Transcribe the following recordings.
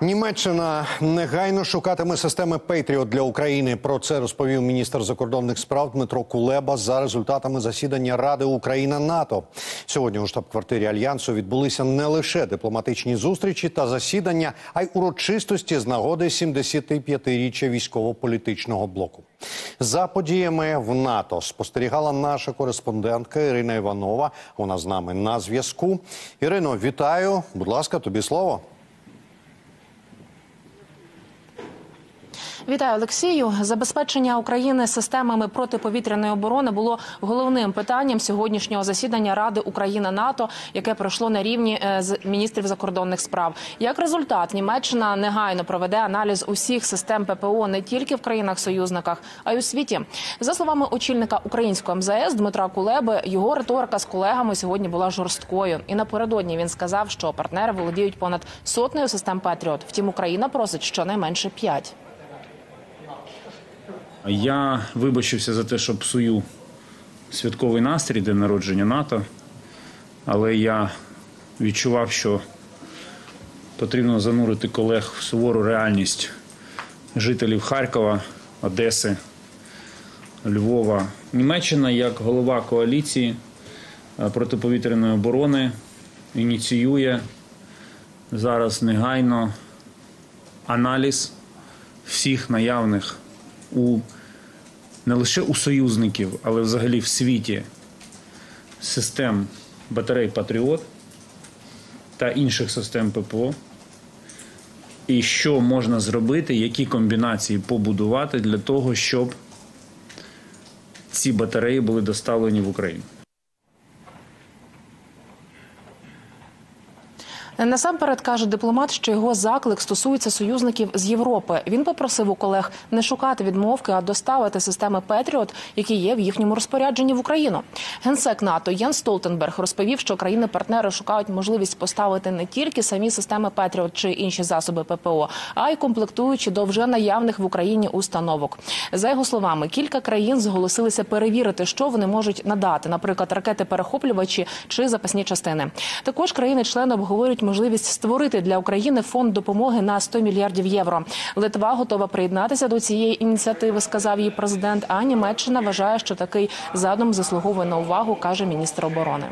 Німеччина негайно шукатиме системи Patriot для України. Про це розповів міністр закордонних справ Дмитро Кулеба за результатами засідання Ради Україна-НАТО. Сьогодні у штаб-квартирі Альянсу відбулися не лише дипломатичні зустрічі та засідання, а й урочистості з нагоди 75-річчя військово-політичного блоку. За подіями в НАТО спостерігала наша кореспондентка Ірина Іванова. Вона з нами на зв'язку. Ірино, вітаю. Будь ласка, тобі слово. Вітаю, Олексію. Забезпечення України системами протиповітряної оборони було головним питанням сьогоднішнього засідання Ради Україна-НАТО, яке пройшло на рівні міністрів закордонних справ. Як результат, Німеччина негайно проведе аналіз усіх систем ППО не тільки в країнах-союзниках, а й у світі. За словами очільника українського МЗС Дмитра Кулеби, його риторика з колегами сьогодні була жорсткою. І напередодні він сказав, що партнери володіють понад 100 систем Patriot. Втім, Україна просить щонайменше 5. Я вибачився за те, що псую святковий настрій День народження НАТО, але я відчував, що потрібно занурити колег в сувору реальність жителів Харкова, Одеси, Львова. Німеччина, як голова коаліції протиповітряної оборони, ініціює зараз негайно аналіз всіх наявних не лише у союзників, але взагалі в світі систем батарей «Патріот» та інших систем ППО. І що можна зробити, які комбінації побудувати для того, щоб ці батареї були доставлені в Україну. Насамперед, каже дипломат, що його заклик стосується союзників з Європи. Він попросив у колег не шукати відмовки, а доставити системи Patriot, які є в їхньому розпорядженні, в Україну. Генсек НАТО Ян Столтенберг розповів, що країни-партнери шукають можливість поставити не тільки самі системи Patriot чи інші засоби ППО, а й комплектуючі до вже наявних в Україні установок. За його словами, кілька країн зголосилися перевірити, що вони можуть надати, наприклад, ракети-перехоплювачі чи запасні частини. Також країни-члени обговорюють можливість створити для України фонд допомоги на 100 мільярдів євро. Литва готова приєднатися до цієї ініціативи, сказав її президент, а Німеччина вважає, що такий задум заслуговує на увагу, каже міністр оборони.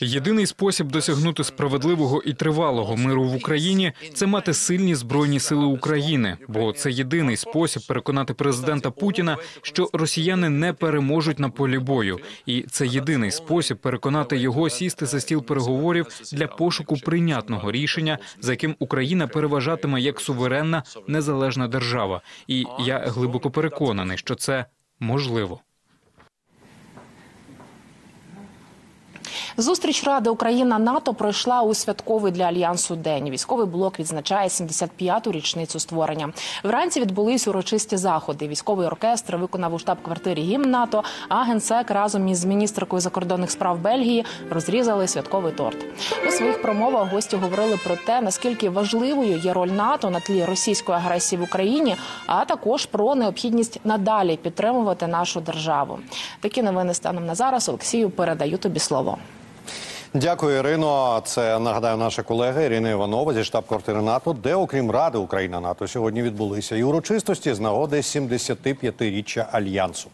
Єдиний спосіб досягнути справедливого і тривалого миру в Україні – це мати сильні Збройні сили України. Бо це єдиний спосіб переконати президента Путіна, що росіяни не переможуть на полі бою. І це єдиний спосіб переконати його сісти за стіл переговорів для пошуку прийнятного рішення, за яким Україна переважатиме як суверенна, незалежна держава. І я глибоко переконаний, що це можливо. Зустріч Ради Україна-НАТО пройшла у святковий для Альянсу день. Військовий блок відзначає 75-ту річницю створення. Вранці відбулись урочисті заходи. Військовий оркестр виконав у штаб-квартирі гімн НАТО, а Генсек разом із міністеркою закордонних справ Бельгії розрізали святковий торт. У своїх промовах гості говорили про те, наскільки важливою є роль НАТО на тлі російської агресії в Україні, а також про необхідність надалі підтримувати нашу державу. Такі новини станом на зараз. Олексію, передаю тобі слово. Дякую, Ірино. Це, нагадаю, наша колега Ірина Іванова зі штаб-квартири НАТО, де, окрім Ради Україна-НАТО, сьогодні відбулися і урочистості з нагоди 75-річчя Альянсу.